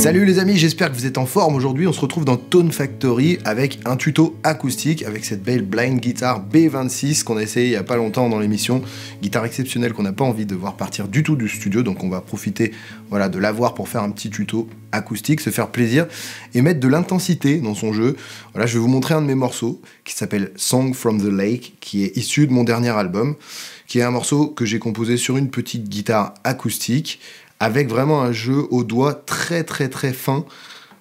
Salut les amis, j'espère que vous êtes en forme. Aujourd'hui on se retrouve dans Tone Factory avec un tuto acoustique avec cette belle blind guitar B26 qu'on a essayé il n'y a pas longtemps dans l'émission, guitare exceptionnelle qu'on n'a pas envie de voir partir du tout du studio, donc on va profiter de l'avoir pour faire un petit tuto acoustique, se faire plaisir et mettre de l'intensité dans son jeu. Voilà, je vais vous montrer un de mes morceaux qui s'appelle Song from the Lake, qui est issu de mon dernier album, qui est un morceau que j'ai composé sur une petite guitare acoustique, avec vraiment un jeu au doigt très fin,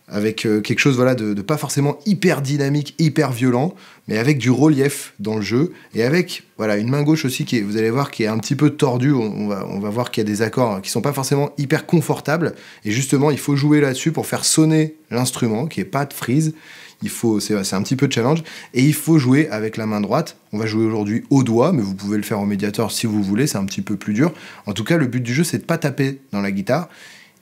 avec quelque chose de pas forcément hyper dynamique, hyper violent, mais avec du relief dans le jeu, et avec une main gauche aussi, vous allez voir, qui est un petit peu tordue. On va voir qu'il y a des accords qui sont pas forcément hyper confortables, et justement, il faut jouer là-dessus pour faire sonner l'instrument, qui est pas de frise. C'est un petit peu de challenge, et il faut jouer avec la main droite. On va jouer aujourd'hui au doigt, mais vous pouvez le faire au médiator si vous voulez, c'est un petit peu plus dur. En tout cas, le but du jeu, c'est de pas taper dans la guitare,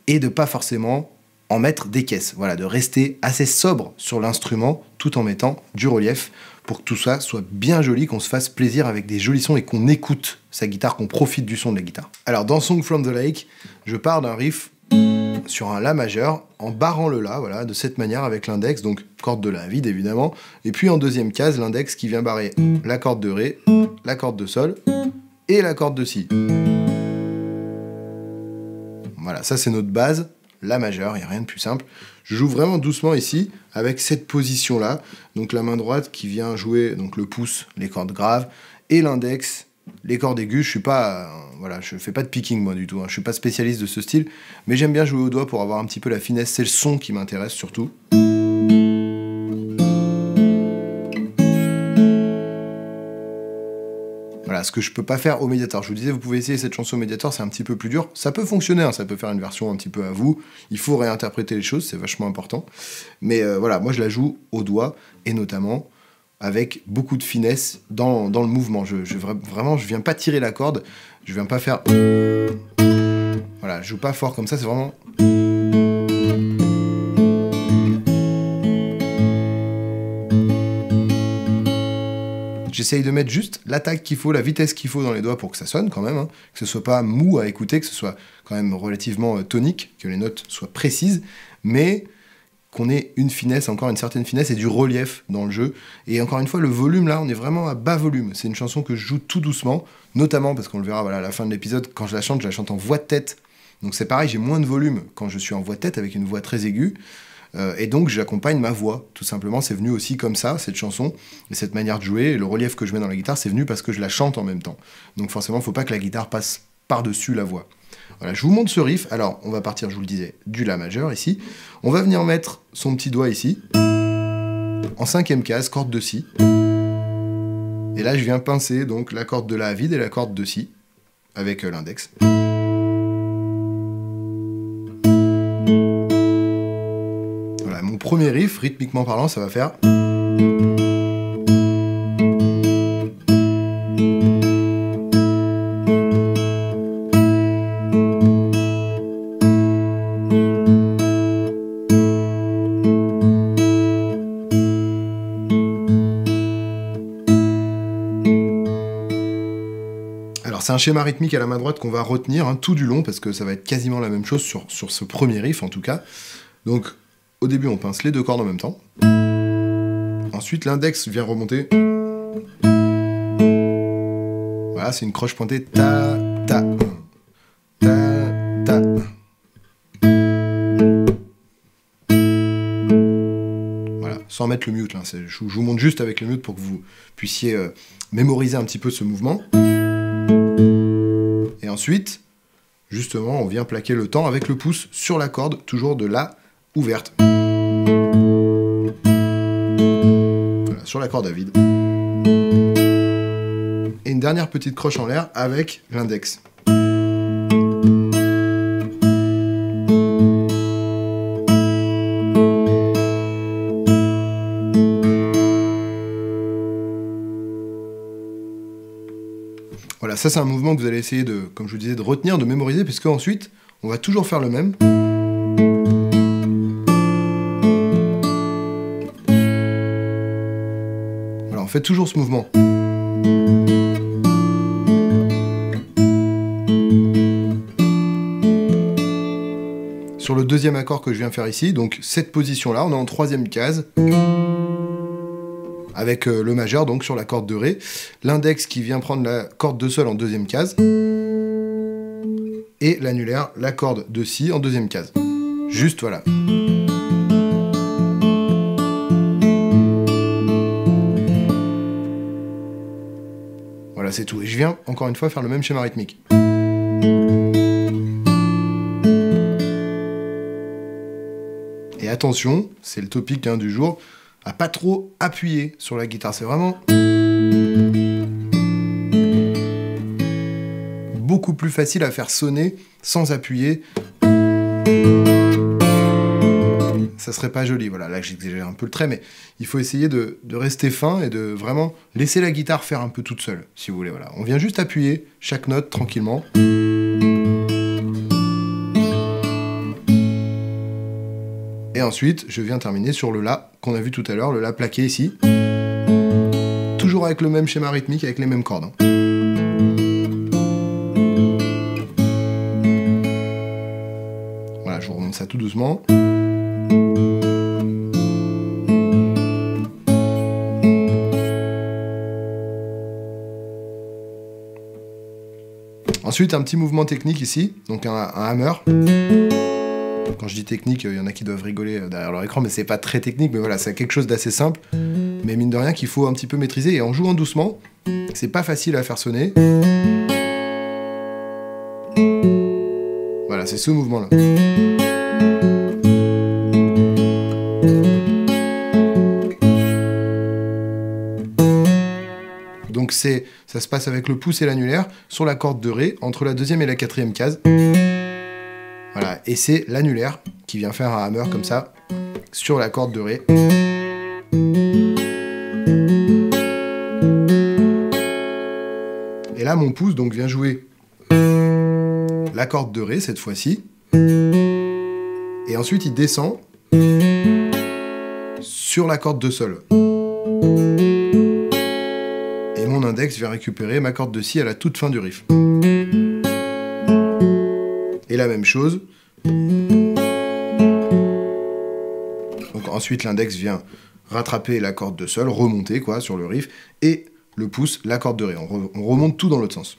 et de pas forcément en mettre des caisses, de rester assez sobre sur l'instrument, tout en mettant du relief, pour que tout ça soit bien joli, qu'on se fasse plaisir avec des jolis sons, et qu'on écoute sa guitare, qu'on profite du son de la guitare. Alors dans Song from the Lake, je pars d'un riff sur un La majeur, en barrant le La, de cette manière avec l'index, donc corde de La vide évidemment, et puis en deuxième case, l'index qui vient barrer la corde de Ré, la corde de Sol, et la corde de Si. Voilà, ça c'est notre base, La majeur, il n'y a rien de plus simple. Je joue vraiment doucement ici, avec cette position-là, donc la main droite qui vient jouer donc le pouce, les cordes graves, et l'index, les cordes aiguës. Je suis pas, je fais pas de picking moi du tout, je suis pas spécialiste de ce style, mais j'aime bien jouer au doigt pour avoir un petit peu la finesse, c'est le son qui m'intéresse surtout. Voilà, ce que je peux pas faire au médiator. Je vous disais, vous pouvez essayer cette chanson au médiator, c'est un petit peu plus dur, ça peut fonctionner, ça peut faire une version un petit peu à vous, il faut réinterpréter les choses, c'est vachement important, mais voilà, moi je la joue au doigt, et notamment avec beaucoup de finesse dans le mouvement. Vraiment, je viens pas tirer la corde, je viens pas faire... Voilà, je joue pas fort comme ça, c'est vraiment... J'essaye de mettre juste l'attaque qu'il faut, la vitesse qu'il faut dans les doigts pour que ça sonne quand même, que ce soit pas mou à écouter, que ce soit quand même relativement tonique, que les notes soient précises, mais... qu'on ait une finesse, encore une certaine finesse, et du relief dans le jeu. Et encore une fois, le volume, là, on est vraiment à bas volume. C'est une chanson que je joue tout doucement, notamment parce qu'on le verra à la fin de l'épisode, quand je la chante en voix de tête. Donc c'est pareil, j'ai moins de volume quand je suis en voix de tête, avec une voix très aiguë. Et donc j'accompagne ma voix, tout simplement. C'est venu aussi comme ça, cette chanson, et cette manière de jouer, et le relief que je mets dans la guitare, c'est venu parce que je la chante en même temps. Donc forcément, il ne faut pas que la guitare passe par-dessus la voix. Voilà, je vous montre ce riff. Alors, on va partir, je vous le disais, du La majeur ici. On va venir mettre son petit doigt ici, en cinquième case, corde de Si. Et là, je viens pincer donc la corde de La à vide et la corde de Si avec l'index. Voilà, mon premier riff, rythmiquement parlant, ça va faire... C'est un schéma rythmique à la main droite qu'on va retenir tout du long, parce que ça va être quasiment la même chose sur ce premier riff en tout cas. Donc au début on pince les deux cordes en même temps, ensuite l'index vient remonter, voilà, c'est une croche pointée, ta ta ta ta. Voilà, sans mettre le mute là, je vous montre juste avec le mute pour que vous puissiez mémoriser un petit peu ce mouvement. Et ensuite, justement, on vient plaquer le temps avec le pouce sur la corde, toujours de La ouverte. Voilà, sur la corde à vide. Et une dernière petite croche en l'air avec l'index. Voilà, ça c'est un mouvement que vous allez essayer de, comme je vous disais, de retenir, de mémoriser, puisque ensuite, on va toujours faire le même. Voilà, on fait toujours ce mouvement. sur le deuxième accord que je viens faire ici, donc cette position-là, on est en troisième case, avec le majeur donc sur la corde de Ré, l'index qui vient prendre la corde de Sol en deuxième case, et l'annulaire, la corde de Si en deuxième case. Juste voilà. Voilà, c'est tout. Et je viens encore une fois faire le même schéma rythmique. Et attention, c'est le topic du jour, à pas trop appuyer sur la guitare, c'est vraiment beaucoup plus facile à faire sonner sans appuyer. Ça serait pas joli, voilà, là j'exagère un peu le trait, mais il faut essayer de rester fin et de vraiment laisser la guitare faire un peu toute seule, si vous voulez, voilà. On vient juste appuyer chaque note tranquillement. Et ensuite, je viens terminer sur le La qu'on a vu tout à l'heure, le La plaqué ici. Toujours avec le même schéma rythmique, avec les mêmes cordes. Voilà, je vous remonte ça tout doucement. Ensuite, un petit mouvement technique ici, donc un hammer. Quand je dis technique, il y en a qui doivent rigoler derrière leur écran, mais c'est pas très technique, mais voilà, c'est quelque chose d'assez simple, mais mine de rien qu'il faut un petit peu maîtriser, et en jouant doucement, c'est pas facile à faire sonner. Voilà, c'est ce mouvement-là. Donc ça se passe avec le pouce et l'annulaire, sur la corde de Ré, entre la deuxième et la quatrième case. Voilà, et c'est l'annulaire qui vient faire un hammer comme ça sur la corde de Ré. Et là, mon pouce donc vient jouer la corde de Ré cette fois-ci. Et ensuite, il descend sur la corde de Sol. Et mon index vient récupérer ma corde de Si à la toute fin du riff. Et la même chose. Donc ensuite l'index vient rattraper la corde de Sol, remonter quoi sur le riff, et le pouce, la corde de Ré. On remonte tout dans l'autre sens.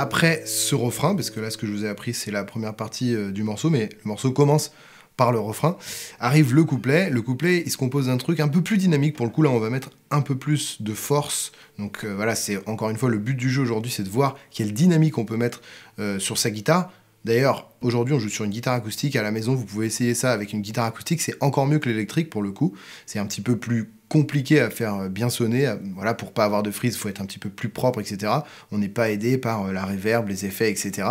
Après ce refrain, parce que là ce que je vous ai appris c'est la première partie du morceau, mais le morceau commence par le refrain, arrive le couplet il se compose d'un truc un peu plus dynamique, pour le coup là on va mettre un peu plus de force, donc voilà, c'est encore une fois le but du jeu aujourd'hui, c'est de voir quelle dynamique on peut mettre sur sa guitare. D'ailleurs, aujourd'hui, on joue sur une guitare acoustique. À la maison, vous pouvez essayer ça avec une guitare acoustique. C'est encore mieux que l'électrique, pour le coup. C'est un petit peu plus compliqué à faire bien sonner. Voilà, pour pas avoir de frise, il faut être un petit peu plus propre, etc. On n'est pas aidé par la réverb, les effets, etc.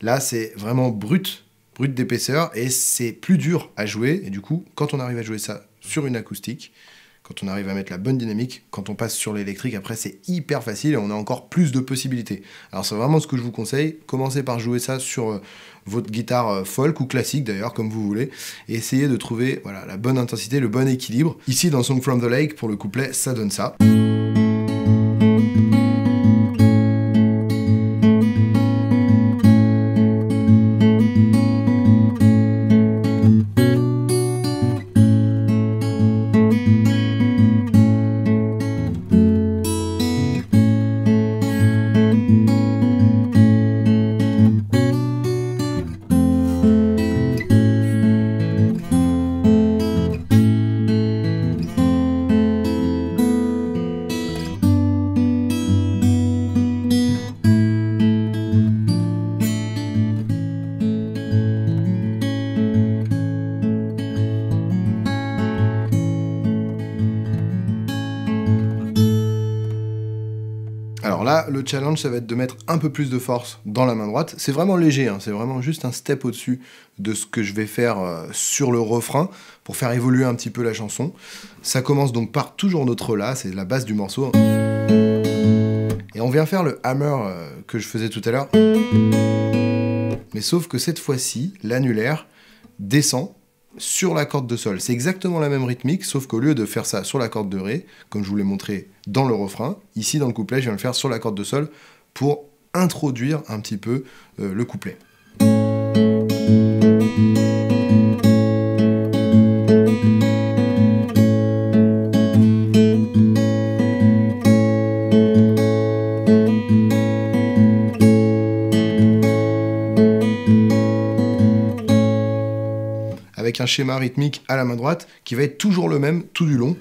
Là, c'est vraiment brut d'épaisseur. Et c'est plus dur à jouer. Et du coup, quand on arrive à jouer ça sur une acoustique, quand on arrive à mettre la bonne dynamique, quand on passe sur l'électrique, après c'est hyper facile et on a encore plus de possibilités. Alors c'est vraiment ce que je vous conseille, commencez par jouer ça sur votre guitare folk ou classique d'ailleurs, comme vous voulez, et essayez de trouver voilà, la bonne intensité, le bon équilibre. Ici dans Song from the Lake, pour le couplet, ça donne ça. Alors là, le challenge, ça va être de mettre un peu plus de force dans la main droite. C'est vraiment léger, hein, c'est vraiment juste un step au-dessus de ce que je vais faire sur le refrain pour faire évoluer un petit peu la chanson. Ça commence donc par toujours notre La, c'est la base du morceau. Et on vient faire le hammer que je faisais tout à l'heure. Mais sauf que cette fois-ci, l'annulaire descend sur la corde de sol. C'est exactement la même rythmique, sauf qu'au lieu de faire ça sur la corde de Ré, comme je vous l'ai montré dans le refrain, ici dans le couplet, je viens le faire sur la corde de sol pour introduire un petit peu le couplet. Avec un schéma rythmique à la main droite qui va être toujours le même tout du long.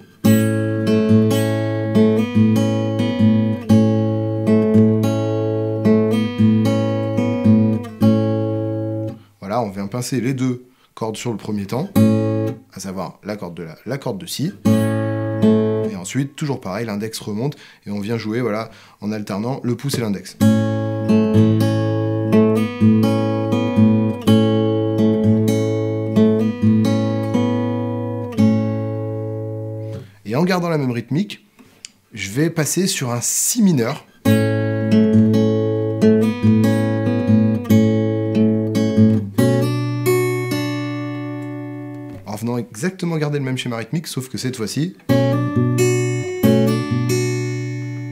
Voilà, on vient pincer les deux cordes sur le premier temps, à savoir la corde de La, la corde de Si. Et ensuite, toujours pareil, l'index remonte et on vient jouer voilà, en alternant le pouce et l'index. Et en gardant la même rythmique, je vais passer sur un Si mineur. En venant exactement garder le même schéma rythmique, sauf que cette fois-ci,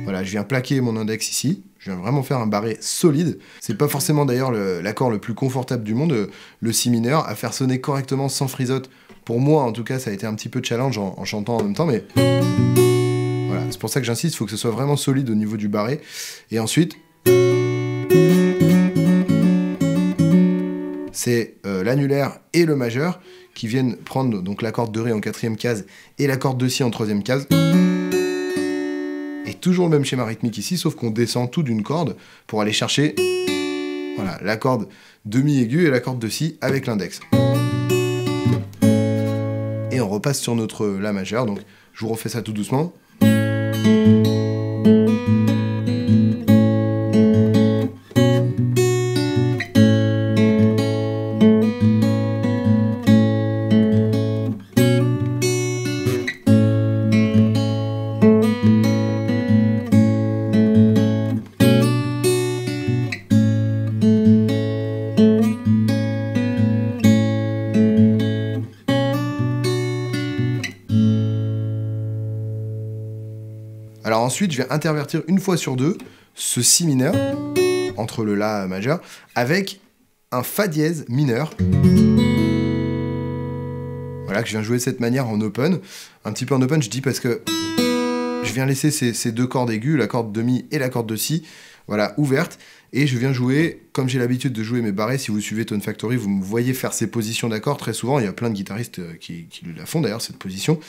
voilà, je viens plaquer mon index ici. Je viens vraiment faire un barré solide. C'est pas forcément d'ailleurs l'accord le plus confortable du monde, le Si mineur, à faire sonner correctement sans frisotte. Pour moi, en tout cas, ça a été un petit peu challenge en chantant en même temps, mais voilà, c'est pour ça que j'insiste, il faut que ce soit vraiment solide au niveau du barré. Et ensuite, c'est l'annulaire et le majeur qui viennent prendre donc la corde de Ré en quatrième case et la corde de Si en troisième case. Et toujours le même schéma rythmique ici, sauf qu'on descend tout d'une corde pour aller chercher voilà, la corde demi aiguë et la corde de Si avec l'index. Et on repasse sur notre La majeur, donc je vous refais ça tout doucement. Alors ensuite, je vais intervertir une fois sur deux ce Si mineur, entre le La majeur, avec un Fa dièse mineur. Voilà, que je viens jouer de cette manière en open. Un petit peu en open, je dis parce que je viens laisser ces deux cordes aiguës, la corde de Mi et la corde de Si, voilà, ouvertes. Et je viens jouer, comme j'ai l'habitude de jouer mes barrés, si vous suivez Tone Factory, vous me voyez faire ces positions d'accords très souvent, il y a plein de guitaristes qui la font d'ailleurs, cette position.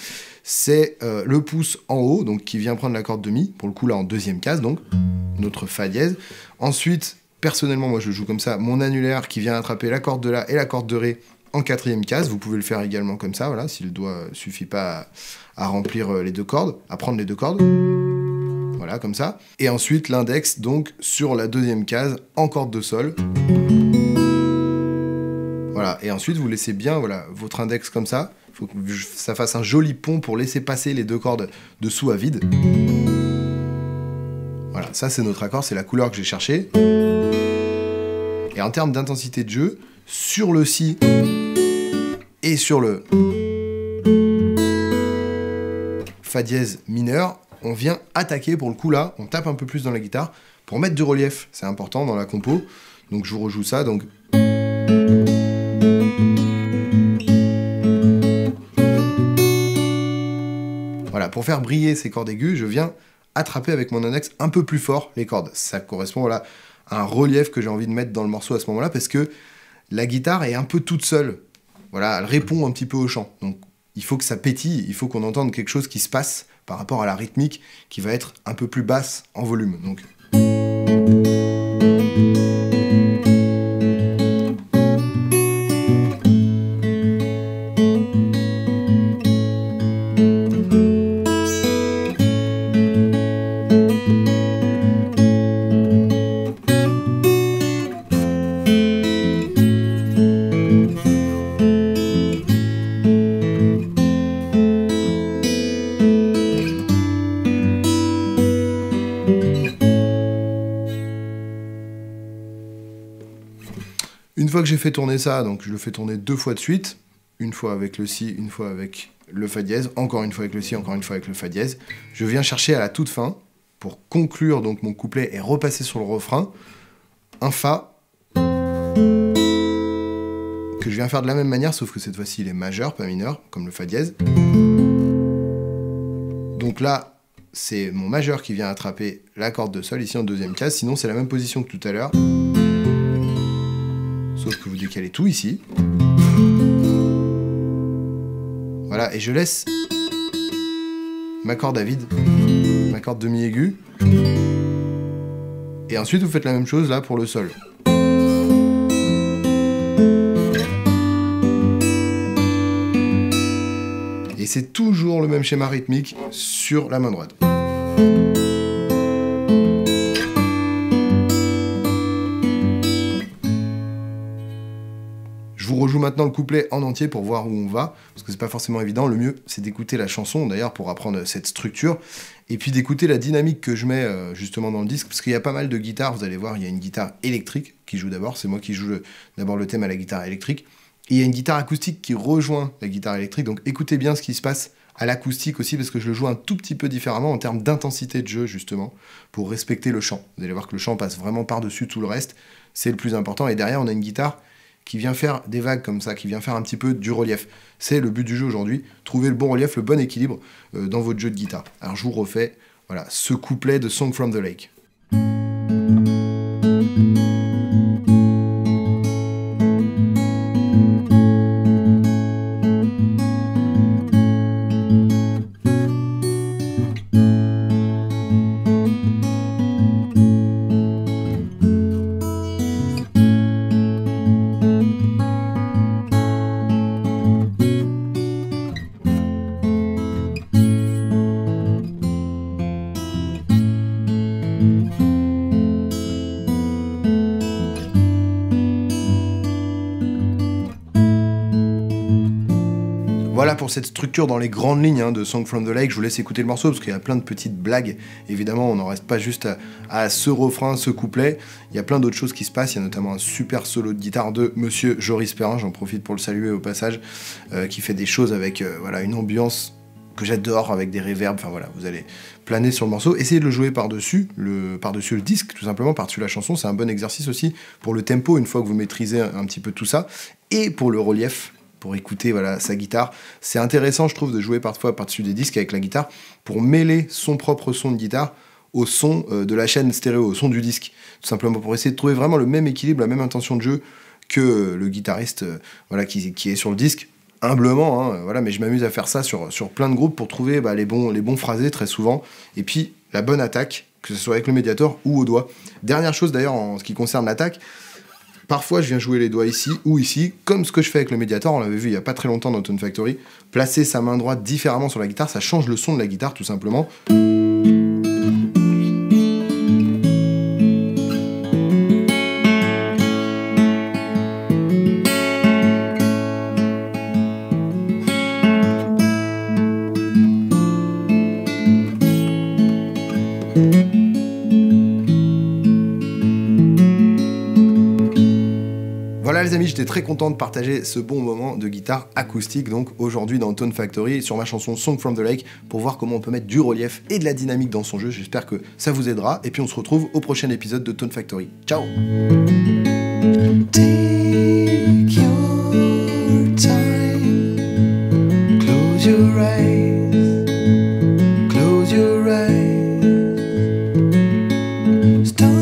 C'est le pouce en haut, donc qui vient prendre la corde de Mi, pour le coup là en deuxième case, donc notre Fa dièse. Ensuite, personnellement, moi je joue comme ça, mon annulaire qui vient attraper la corde de La et la corde de Ré en quatrième case. Vous pouvez le faire également comme ça, voilà, si le doigt ne suffit pas à remplir les deux cordes, à prendre les deux cordes. Voilà, comme ça. Et ensuite, l'index, donc, sur la deuxième case, en corde de sol. Voilà, et ensuite, vous laissez bien, voilà, votre index comme ça. Il faut que ça fasse un joli pont pour laisser passer les deux cordes dessous à vide. Voilà, ça, c'est notre accord, c'est la couleur que j'ai cherchée. Et en termes d'intensité de jeu, sur le Si et sur le Fa dièse mineur, on vient attaquer, pour le coup là, on tape un peu plus dans la guitare pour mettre du relief, c'est important dans la compo, donc je vous rejoue ça, donc... Voilà, pour faire briller ces cordes aiguës, je viens attraper avec mon index un peu plus fort les cordes, ça correspond voilà, à un relief que j'ai envie de mettre dans le morceau à ce moment-là, parce que la guitare est un peu toute seule, voilà, elle répond un petit peu au chant, donc il faut que ça pétille, il faut qu'on entende quelque chose qui se passe par rapport à la rythmique qui va être un peu plus basse en volume. Donc. Une fois que j'ai fait tourner ça, donc je le fais tourner deux fois de suite, une fois avec le si, une fois avec le fa dièse, encore une fois avec le si, encore une fois avec le fa dièse. Je viens chercher à la toute fin, pour conclure donc mon couplet et repasser sur le refrain, un fa que je viens faire de la même manière, sauf que cette fois-ci il est majeur, pas mineur, comme le fa dièse. Donc là, c'est mon majeur qui vient attraper la corde de sol, ici en deuxième case, sinon c'est la même position que tout à l'heure. Sauf que vous décalez tout ici. Voilà, et je laisse ma corde à vide, ma corde demi-aiguë. Et ensuite, vous faites la même chose là pour le sol. Et c'est toujours le même schéma rythmique sur la main droite. Je vous rejoue maintenant le couplet en entier pour voir où on va, parce que c'est pas forcément évident. Le mieux, c'est d'écouter la chanson, d'ailleurs, pour apprendre cette structure, et puis d'écouter la dynamique que je mets justement dans le disque, parce qu'il y a pas mal de guitares, vous allez voir, il y a une guitare électrique qui joue d'abord, c'est moi qui joue d'abord le thème à la guitare électrique, et il y a une guitare acoustique qui rejoint la guitare électrique, donc écoutez bien ce qui se passe à l'acoustique aussi, parce que je le joue un tout petit peu différemment en termes d'intensité de jeu, justement, pour respecter le chant. Vous allez voir que le chant passe vraiment par-dessus tout le reste, c'est le plus important, et derrière, on a une guitare qui vient faire des vagues comme ça, qui vient faire un petit peu du relief. C'est le but du jeu aujourd'hui, trouver le bon relief, le bon équilibre dans votre jeu de guitare. Alors je vous refais voilà, ce couplet de Song from the Lake. Voilà pour cette structure dans les grandes lignes de Song from the Lake. Je vous laisse écouter le morceau parce qu'il y a plein de petites blagues. Évidemment, on n'en reste pas juste à ce refrain, ce couplet. Il y a plein d'autres choses qui se passent. Il y a notamment un super solo de guitare de monsieur Joris Perrin, j'en profite pour le saluer au passage, qui fait des choses avec voilà, une ambiance que j'adore, avec des réverbes. Enfin voilà, vous allez planer sur le morceau. Essayez de le jouer par-dessus le disque, tout simplement, par-dessus la chanson. C'est un bon exercice aussi pour le tempo, une fois que vous maîtrisez un petit peu tout ça. Et pour le relief, pour écouter voilà, sa guitare. C'est intéressant, je trouve, de jouer parfois par-dessus des disques avec la guitare pour mêler son propre son de guitare au son de la chaîne stéréo, au son du disque. Tout simplement pour essayer de trouver vraiment le même équilibre, la même intention de jeu que le guitariste voilà, qui est sur le disque, humblement. Hein, voilà, mais je m'amuse à faire ça sur plein de groupes pour trouver les bons phrasés très souvent. Et puis la bonne attaque, que ce soit avec le médiator ou au doigt. Dernière chose d'ailleurs en ce qui concerne l'attaque, parfois, je viens jouer les doigts ici ou ici, comme ce que je fais avec le médiator, on l'avait vu il n'y a pas très longtemps dans Tone Factory. Placer sa main droite différemment sur la guitare, ça change le son de la guitare, tout simplement. Voilà les amis, j'étais très content de partager ce bon moment de guitare acoustique donc aujourd'hui dans Tone Factory sur ma chanson Song from the Lake pour voir comment on peut mettre du relief et de la dynamique dans son jeu. J'espère que ça vous aidera et puis on se retrouve au prochain épisode de Tone Factory. Ciao! Close your eyes.